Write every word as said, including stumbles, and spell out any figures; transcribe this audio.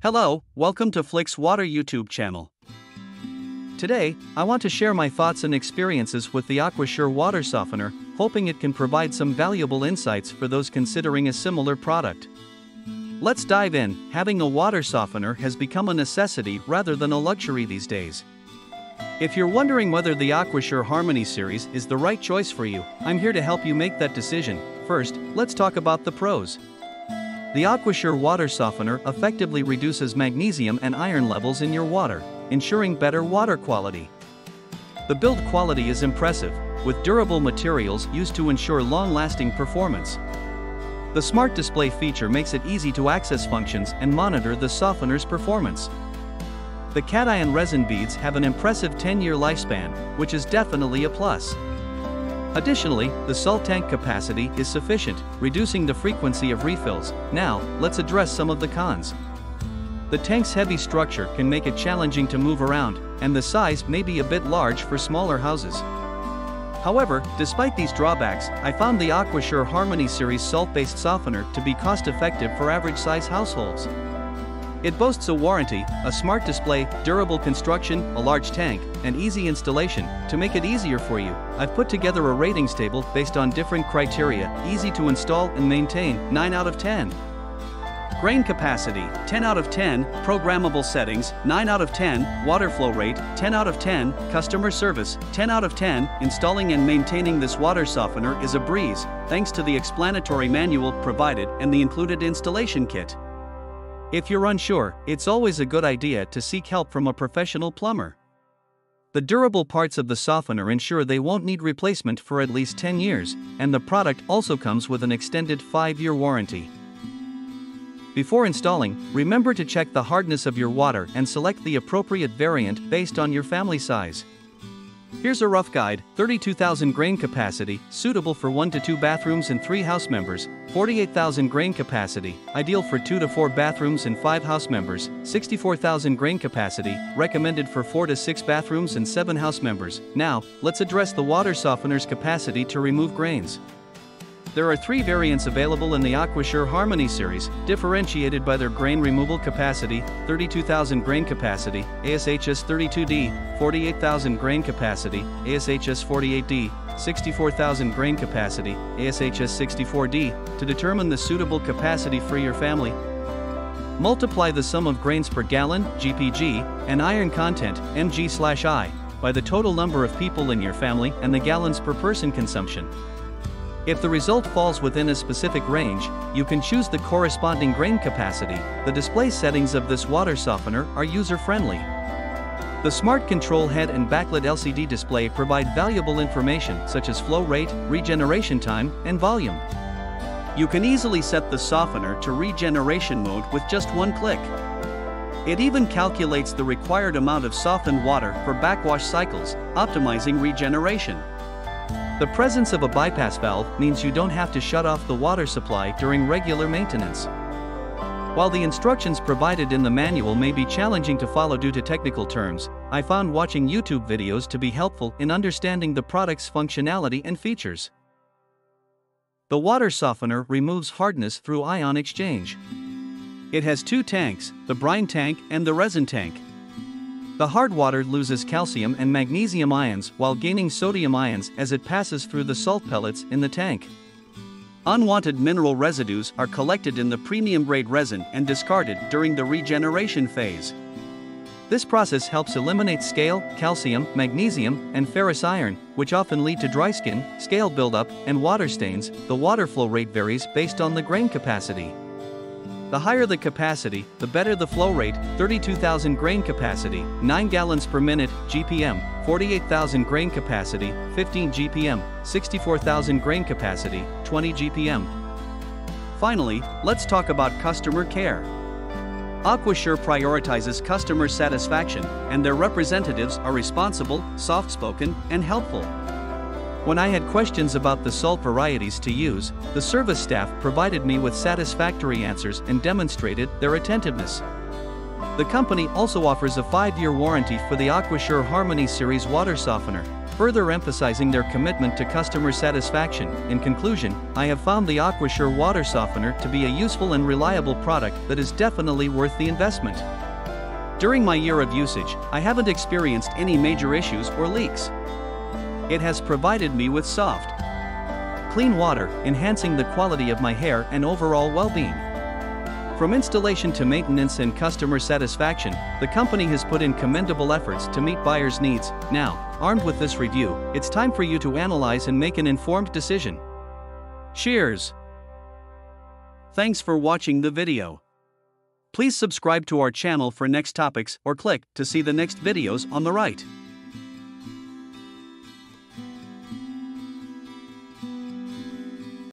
Hello, welcome to FlixWater YouTube channel. Today, I want to share my thoughts and experiences with the Aquasure Water Softener, hoping it can provide some valuable insights for those considering a similar product. Let's dive in. Having a water softener has become a necessity rather than a luxury these days. If you're wondering whether the Aquasure Harmony series is the right choice for you, I'm here to help you make that decision. First, let's talk about the pros. The Aquasure water softener effectively reduces magnesium and iron levels in your water, ensuring better water quality. The build quality is impressive, with durable materials used to ensure long-lasting performance. The smart display feature makes it easy to access functions and monitor the softener's performance. The cation resin beads have an impressive ten-year lifespan, which is definitely a plus. Additionally, the salt tank capacity is sufficient, reducing the frequency of refills. Now, let's address some of the cons. The tank's heavy structure can make it challenging to move around, and the size may be a bit large for smaller houses. However, despite these drawbacks, I found the Aquasure Harmony Series salt-based softener to be cost-effective for average-size households. It boasts a warranty, a smart display, durable construction, a large tank, and easy installation. To make it easier for you, I've put together a ratings table based on different criteria, easy to install and maintain, nine out of ten. Grain capacity, ten out of ten, programmable settings, nine out of ten, water flow rate, ten out of ten, customer service, ten out of ten, installing and maintaining this water softener is a breeze, thanks to the explanatory manual provided and the included installation kit. If you're unsure, it's always a good idea to seek help from a professional plumber. The durable parts of the softener ensure they won't need replacement for at least ten years, and the product also comes with an extended five-year warranty. Before installing, remember to check the hardness of your water and select the appropriate variant based on your family size. Here's a rough guide: thirty-two thousand grain capacity, suitable for one to two bathrooms and three house members, forty-eight thousand grain capacity, ideal for two to four bathrooms and five house members, sixty-four thousand grain capacity, recommended for four to six bathrooms and seven house members. Now, let's address the water softener's capacity to remove grains. There are three variants available in the Aquasure Harmony series, differentiated by their grain removal capacity: thirty-two thousand grain capacity, A S H S thirty-two D, forty-eight thousand grain capacity, A S H S forty-eight D, sixty-four thousand grain capacity, A S H S sixty-four D, to determine the suitable capacity for your family. Multiply the sum of grains per gallon, G P G, and iron content, M G I, by the total number of people in your family and the gallons per person consumption. If the result falls within a specific range, you can choose the corresponding grain capacity. The display settings of this water softener are user-friendly. The smart control head and backlit L C D display provide valuable information such as flow rate, regeneration time, and volume. You can easily set the softener to regeneration mode with just one click. It even calculates the required amount of softened water for backwash cycles, optimizing regeneration. The presence of a bypass valve means you don't have to shut off the water supply during regular maintenance. While the instructions provided in the manual may be challenging to follow due to technical terms, I found watching YouTube videos to be helpful in understanding the product's functionality and features. The water softener removes hardness through ion exchange. It has two tanks, the brine tank and the resin tank. The hard water loses calcium and magnesium ions while gaining sodium ions as it passes through the salt pellets in the tank. Unwanted mineral residues are collected in the premium grade resin and discarded during the regeneration phase. This process helps eliminate scale, calcium, magnesium, and ferrous iron, which often lead to dry skin, scale buildup, and water stains. The water flow rate varies based on the grain capacity. The higher the capacity, the better the flow rate: thirty-two thousand grain capacity, nine gallons per minute, G P M, forty-eight thousand grain capacity, fifteen G P M, sixty-four thousand grain capacity, twenty G P M. Finally, let's talk about customer care. Aquasure prioritizes customer satisfaction, and their representatives are responsible, soft-spoken, and helpful. When I had questions about the salt varieties to use, the service staff provided me with satisfactory answers and demonstrated their attentiveness. The company also offers a five-year warranty for the Aquasure Harmony Series water softener. further emphasizing their commitment to customer satisfaction. In conclusion, I have found the Aquasure Water Softener to be a useful and reliable product that is definitely worth the investment. During my year of usage, I haven't experienced any major issues or leaks. It has provided me with soft, clean water, enhancing the quality of my hair and overall well-being. From installation to maintenance and customer satisfaction, the company has put in commendable efforts to meet buyers' needs. Now, armed with this review, it's time for you to analyze and make an informed decision. Cheers! Thanks for watching the video. Please subscribe to our channel for next topics or click to see the next videos on the right.